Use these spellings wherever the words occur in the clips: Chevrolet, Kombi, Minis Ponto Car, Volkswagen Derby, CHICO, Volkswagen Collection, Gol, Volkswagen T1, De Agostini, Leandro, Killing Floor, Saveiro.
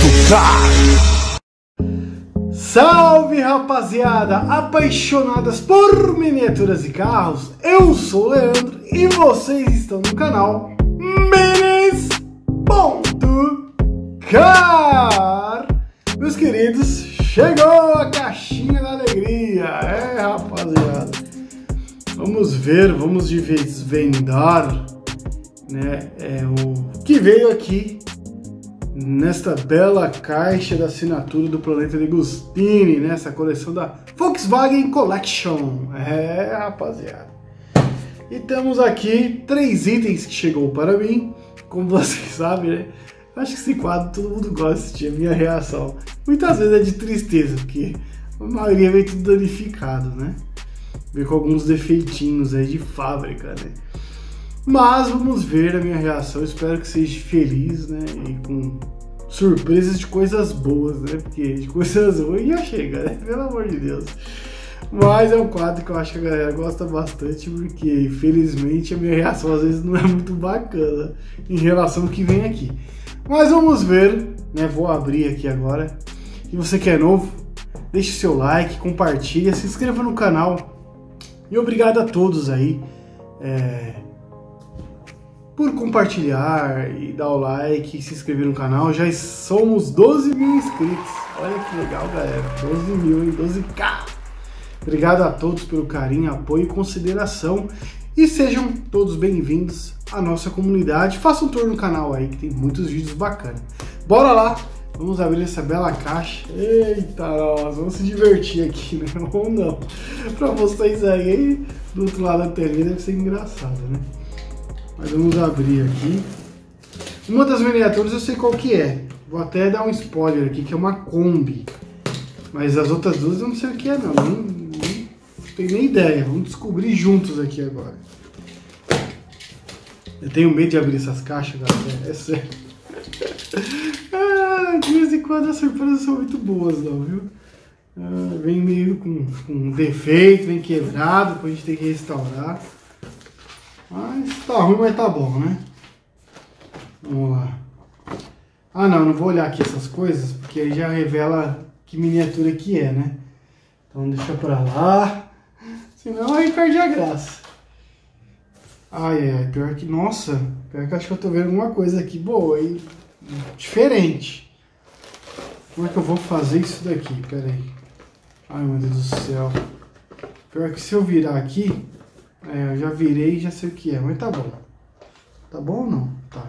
Ponto Car. Salve, rapaziada, apaixonadas por miniaturas e carros. Eu sou o Leandro e vocês estão no canal Minis Ponto Car. Meus queridos, chegou a caixinha da alegria. É, rapaziada, vamos ver, vamos desvendar, né, o que veio aqui nesta bela caixa da assinatura do planeta De Agostini, né? Essa coleção da Volkswagen Collection. É, rapaziada. E temos aqui três itens que chegou para mim. Como vocês sabem, né? Acho que esse quadro todo mundo gosta de assistir, a minha reação. Muitas vezes é de tristeza, porque a maioria vem tudo danificado, né? Vem com alguns defeitinhos aí de fábrica, né? Mas vamos ver a minha reação, espero que seja feliz, né, e com surpresas de coisas boas, né, porque de coisas ruins já chega, né, pelo amor de Deus. Mas é um quadro que eu acho que a galera gosta bastante, porque infelizmente a minha reação às vezes não é muito bacana em relação ao que vem aqui. Mas vamos ver, né, vou abrir aqui agora. Se você que é novo, deixe seu like, compartilha, se inscreva no canal e obrigado a todos aí, por compartilhar e dar o like e se inscrever no canal. Já somos 12 mil inscritos. Olha que legal, galera. 12 mil, hein? 12k. Obrigado a todos pelo carinho, apoio e consideração. E sejam todos bem-vindos à nossa comunidade. Faça um tour no canal aí, que tem muitos vídeos bacanas. Bora lá! Vamos abrir essa bela caixa. Eita, nós vamos se divertir aqui, né? Ou não? Pra vocês aí, do outro lado da TV deve ser engraçado, né? Mas vamos abrir aqui. Uma das miniaturas eu sei qual que é. Vou até dar um spoiler aqui, que é uma Kombi. Mas as outras duas eu não sei o que é, não. Não tenho nem ideia. Vamos descobrir juntos aqui agora. Eu tenho medo de abrir essas caixas, galera. É sério. De vez em quando as surpresas são muito boas, não, viu? Vem meio com defeito, vem quebrado, depois a gente tem que restaurar. Mas tá ruim, mas tá bom, né? Vamos lá. Ah, não vou olhar aqui essas coisas, porque aí já revela que miniatura que é, né? Então deixa pra lá. Senão aí perde a graça. Ai, ai, pior que... Nossa, pior que acho que eu tô vendo alguma coisa aqui boa e diferente. Como é que eu vou fazer isso daqui? Pera aí. Ai, meu Deus do céu. Pior que se eu virar aqui... É, eu já virei e já sei o que é, mas tá bom. Tá bom ou não? Tá.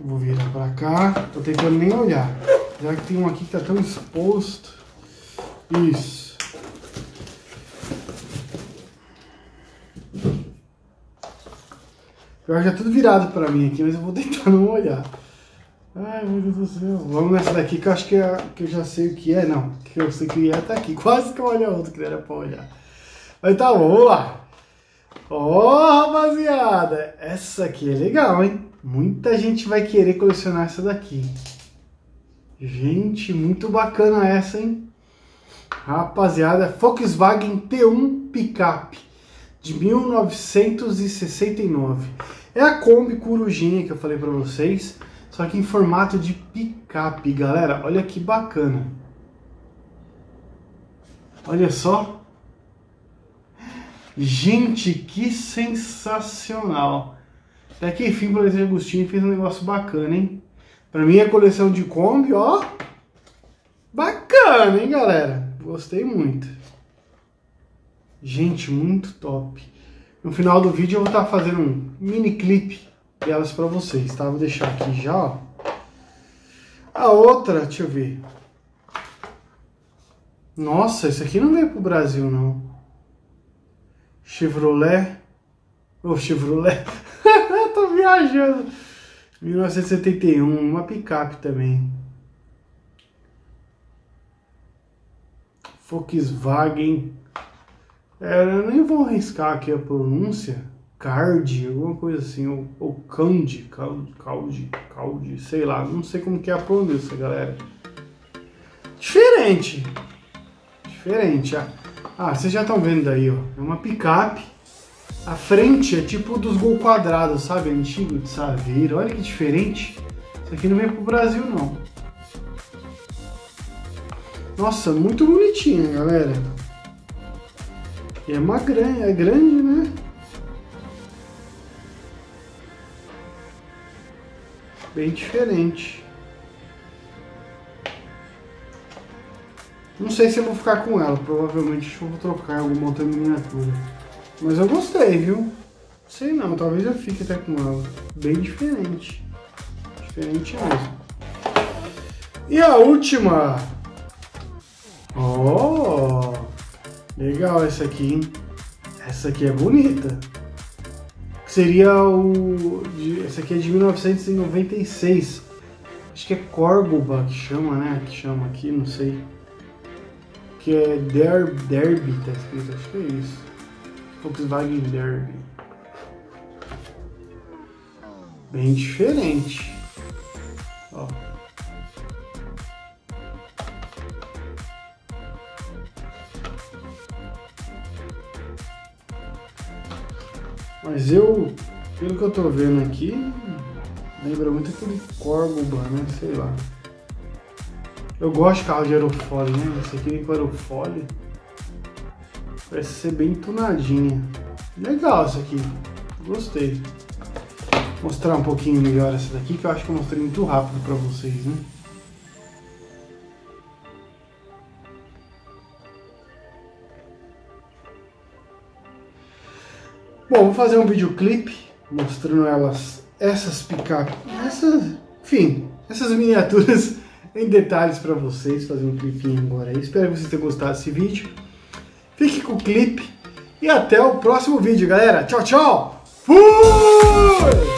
Eu vou virar pra cá. Tô tentando nem olhar. Já que tem um aqui que tá tão exposto. Isso. Pior que já tudo virado pra mim aqui, mas eu vou tentar não olhar. Ai, meu Deus do céu. Vamos nessa daqui que eu acho que, que eu já sei o que é. Não, que eu sei que é, tá aqui. Quase que eu olho a outra que era pra olhar. Mas tá bom, vamos lá. Ó, rapaziada, essa aqui é legal, hein? Muita gente vai querer colecionar essa daqui. Gente, muito bacana essa, hein? Rapaziada, Volkswagen T1 picape de 1969. É a Kombi corujinha que eu falei pra vocês, só que em formato de picape, galera. Olha que bacana. Olha só. Gente, que sensacional! Até que enfim, o planeta De Agostini fez um negócio bacana, hein? Pra mim, a coleção de Kombi, ó, bacana, hein, galera? Gostei muito. Gente, muito top. No final do vídeo eu vou estar fazendo um mini clipe delas pra vocês, tá? Vou deixar aqui já, ó. A outra, deixa eu ver. Nossa, isso aqui não veio pro Brasil, não. Chevrolet, ou Chevrolet, tô viajando, 1971, uma picape também, Volkswagen, eu nem vou arriscar aqui a pronúncia, Card, alguma coisa assim, ou Caldi, sei lá, não sei como que é a pronúncia, galera, diferente, ah. Ah, vocês já estão vendo daí, ó. É uma picape. A frente é tipo dos Gol quadrados, sabe? Antigo de Saveiro. Olha que diferente. Isso aqui não veio pro Brasil, não. Nossa, muito bonitinha, galera. E é uma grande, é grande, né? Bem diferente. Não sei se eu vou ficar com ela, provavelmente eu vou trocar alguma outra miniatura. Mas eu gostei, viu? Não sei não, talvez eu fique até com ela. Bem diferente. Diferente mesmo. E a última! Oh! Legal essa aqui, hein? Essa aqui é bonita. Seria o... Essa aqui é de 1996. Acho que é Córdoba que chama, né? Que chama aqui, não sei. Que é Derby, tá escrito, acho que é isso. Volkswagen Derby. Bem diferente. Ó. Mas eu, pelo que eu tô vendo aqui, lembra muito aquele Córdoba, né? Sei lá. Eu gosto de carro de aerofólio, né? Esse aqui vem com aerofólio. Parece ser bem tunadinha. Legal essa aqui. Gostei. Vou mostrar um pouquinho melhor essa daqui, que eu acho que eu mostrei muito rápido pra vocês, né? Bom, vou fazer um videoclipe mostrando elas, essas picapes, enfim, essas miniaturas em detalhes para vocês, fazer um clipinho agora aí. Espero que vocês tenham gostado desse vídeo. Fique com o clipe e até o próximo vídeo, galera. Tchau, tchau! Fui!